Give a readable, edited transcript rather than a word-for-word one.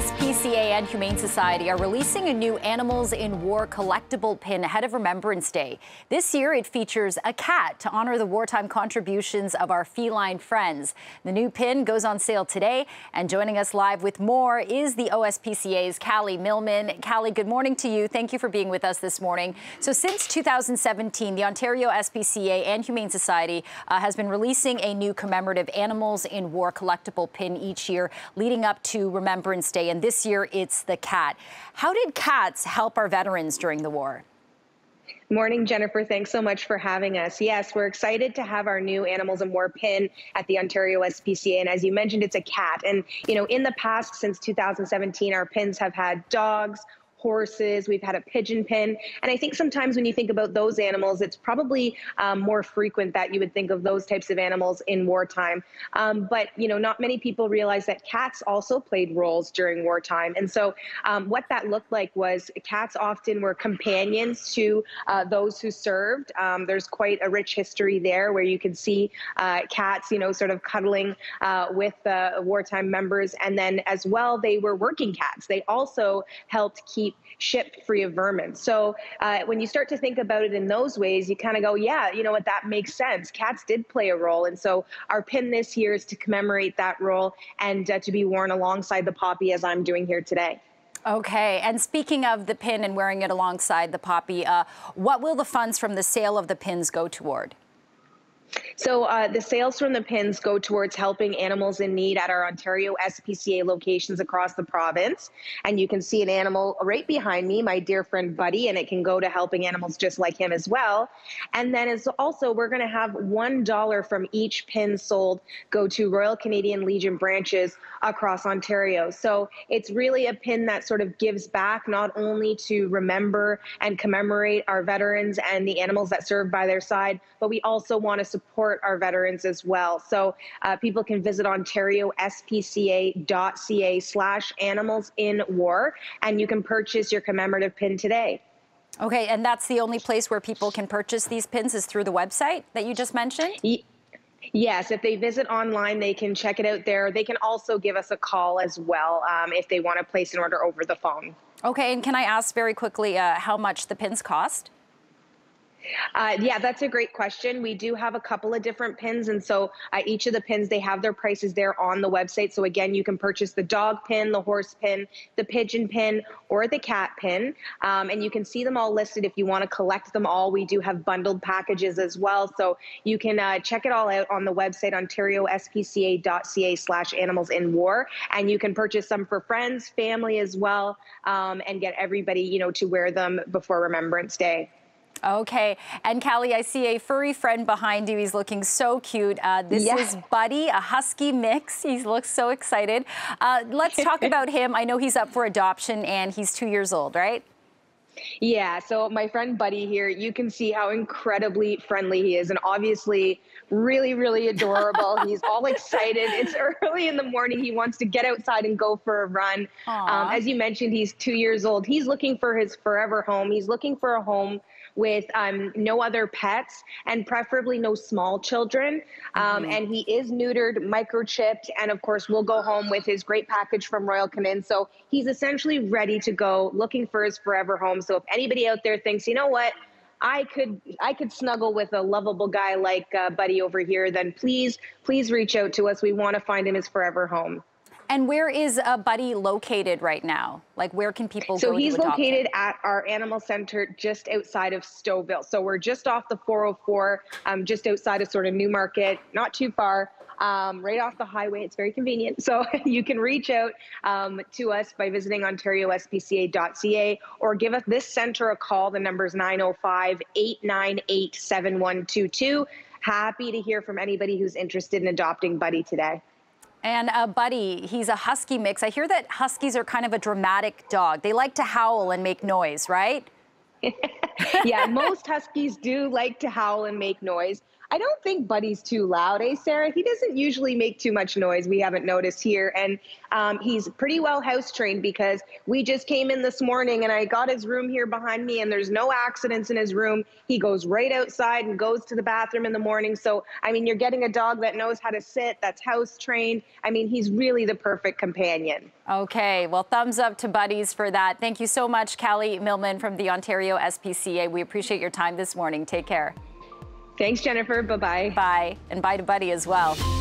SPCA and Humane Society are releasing a new Animals in War collectible pin ahead of Remembrance Day. This year, it features a cat to honor the wartime contributions of our feline friends. The new pin goes on sale today, and joining us live with more is the OSPCA's Callie Millman. Callie, good morning to you. Thank you for being with us this morning. So since 2017, the Ontario SPCA and Humane Society has been releasing a new commemorative Animals in War collectible pin each year, leading up to Remembrance Day. And this year, it's the cat. How did cats help our veterans during the war? Morning, Jennifer. Thanks so much for having us. Yes, we're excited to have our new Animals in War pin at the Ontario SPCA. And as you mentioned, it's a cat. And, you know, in the past, since 2017, our pins have had dogs, horses, we've had a pigeon pin. And I think sometimes when you think about those animals, it's probably more frequent that you would think of those types of animals in wartime. But, you know, not many people realize that cats also played roles during wartime. And so what that looked like was cats often were companions to those who served. There's quite a rich history there where you can see cats, you know, sort of cuddling with wartime members. And then as well, they were working cats. They also helped keep ship free of vermin. So when you start to think about it in those ways, you kind of go, yeah, you know what, that makes sense. Cats did play a role. And so our pin this year is to commemorate that role and to be worn alongside the poppy, as I'm doing here today. Okay, and speaking of the pin and wearing it alongside the poppy, what will the funds from the sale of the pins go toward? So the sales from the pins go towards helping animals in need at our Ontario SPCA locations across the province. And you can see an animal right behind me, my dear friend Buddy, and it can go to helping animals just like him as well. And then it's also, we're going to have $1 from each pin sold go to Royal Canadian Legion branches across Ontario. So it's really a pin that sort of gives back, not only to remember and commemorate our veterans and the animals that served by their side, but we also want to support our veterans as well. So people can visit OntarioSPCA.ca/animalsinwar, and you can purchase your commemorative pin today. Okay, and that's the only place where people can purchase these pins is through the website that you just mentioned? Yes, if they visit online, they can check it out there. They can also give us a call as well if they want to place an order over the phone. Okay, and can I ask very quickly how much the pins cost? Yeah, that's a great question. We do have a couple of different pins, and so each of the pins, they have their prices there on the website. So again, you can purchase the dog pin, the horse pin, the pigeon pin, or the cat pin, and you can see them all listed if you want to collect them all. We do have bundled packages as well, so you can check it all out on the website, OntarioSPCA.ca/animalsinwar, and you can purchase some for friends, family as well, and get everybody, you know, to wear them before Remembrance Day. Okay, and Callie, I see a furry friend behind you. He's looking so cute. This is Buddy, a husky mix. He looks so excited. Let's talk about him. I know he's up for adoption and he's 2 years old, right? Yeah, so my friend Buddy here, you can see how incredibly friendly he is and obviously really, really adorable. He's all excited. It's early in the morning. He wants to get outside and go for a run. As you mentioned, he's 2 years old. He's looking for his forever home. He's looking for a home with no other pets and preferably no small children. And he is neutered, microchipped, and of course we'll go home with his great package from Royal Canin. So he's essentially ready to go, looking for his forever home. So if anybody out there thinks, you know what, I could snuggle with a lovable guy like Buddy over here, then please reach out to us. We want to find him his forever home. And where is Buddy located right now? Like, where can people go to adopt him? So he's located at our animal center just outside of Stouffville. So we're just off the 404, just outside of sort of Newmarket, not too far, right off the highway. It's very convenient. So you can reach out to us by visiting OntarioSPCA.ca or give us this center a call. The number is 905-898-7122. Happy to hear from anybody who's interested in adopting Buddy today. And Buddy, he's a husky mix. I hear that huskies are kind of a dramatic dog. They like to howl and make noise, right? Yeah, most huskies do like to howl and make noise. I don't think Buddy's too loud, Sarah? He doesn't usually make too much noise. We haven't noticed here. And he's pretty well house trained because we just came in this morning and I got his room here behind me and there's no accidents in his room. He goes right outside and goes to the bathroom in the morning. So, I mean, you're getting a dog that knows how to sit, that's house trained. I mean, he's really the perfect companion. Okay, well, thumbs up to Buddies for that. Thank you so much, Callie Millman from the Ontario SPCA. We appreciate your time this morning. Take care. Thanks, Jennifer. Bye-bye. Bye. And bye to Buddy as well.